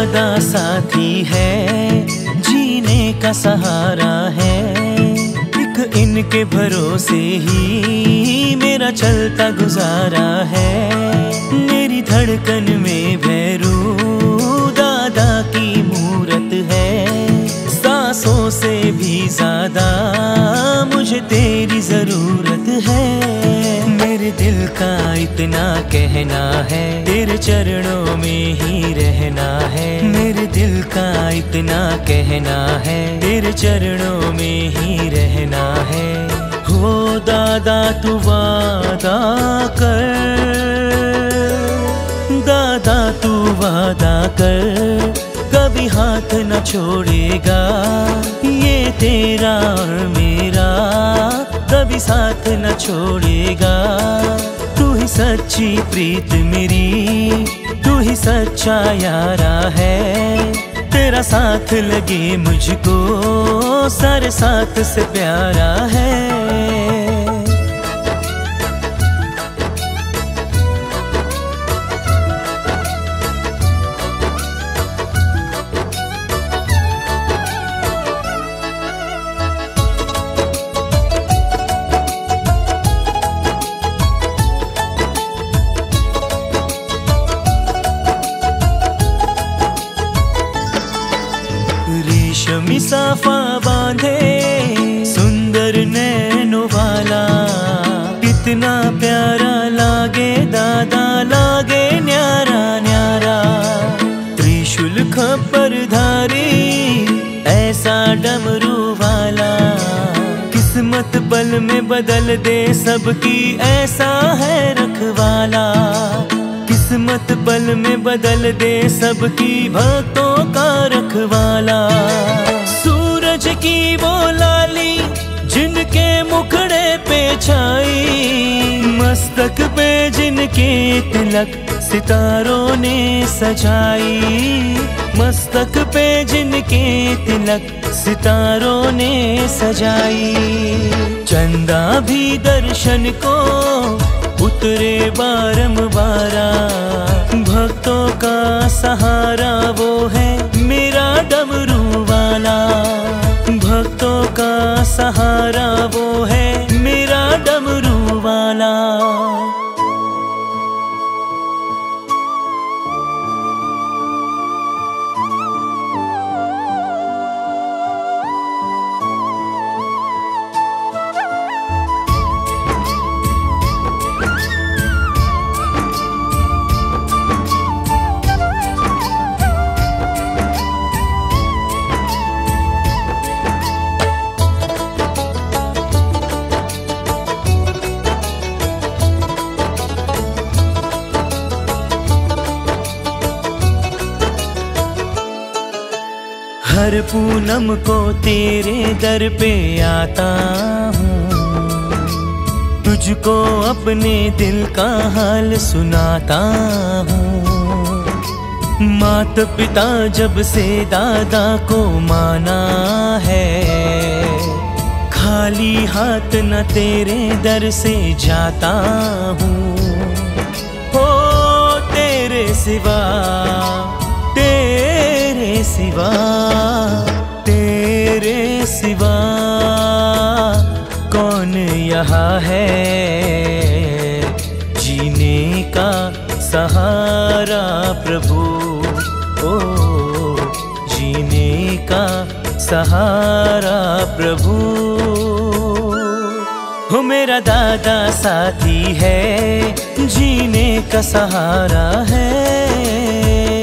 वादा साथी है, जीने का सहारा है। एक इनके भरोसे ही मेरा चलता गुजारा है। मेरी धड़कन में भैरू दादा की मूरत है। सांसों से भी ज्यादा मुझे तेरी जरूरत है। मेरे दिल का इतना कहना है, तेरे चरणों में ही रहना है। मेरे दिल का इतना कहना है, तेरे चरणों में ही रहना है। हो दादा तू वादा कर, दादा तू वादा कर, कभी हाथ न छोड़ेगा। ये तेरा और मेरा कभी साथ न छोड़ेगा। तू ही सच्ची प्रीत मेरी, तू ही सच्चा यारा है। तेरा साथ लगे मुझको, सारे साथ से प्यारा है। साफा बांधे सुंदर नैनो वाला, कितना प्यारा लागे दादा, लागे न्यारा न्यारा। त्रिशूल खपर धारी ऐसा डमरू वाला, किस्मत पल में बदल दे सबकी, ऐसा है रखवाला। किस्मत पल में बदल दे सबकी, भक्तों का रखवाला। सूरज की वो लाली जिनके मुखड़े पे छाई, मस्तक पे जिनके तिलक सितारों ने सजाई। मस्तक पे जिनके तिलक सितारों ने सजाई। चंदा भी दर्शन को उतरे बारंबारा, भक्तों का सहारा वो है मेरा डमरू वाला। भक्तों का सहारा वो है मेरा डमरू वाला। हर पूनम को तेरे दर पे आता हूँ, तुझको अपने दिल का हाल सुनाता हूँ। माता पिता जब से दादा को माना है, खाली हाथ न तेरे दर से जाता हूँ। हो तेरे सिवा, तेरे सिवा, तेरे सिवा कौन यहाँ है। जीने का सहारा प्रभु, ओ जीने का सहारा प्रभु। हो मेरा दादा साथी है, जीने का सहारा है।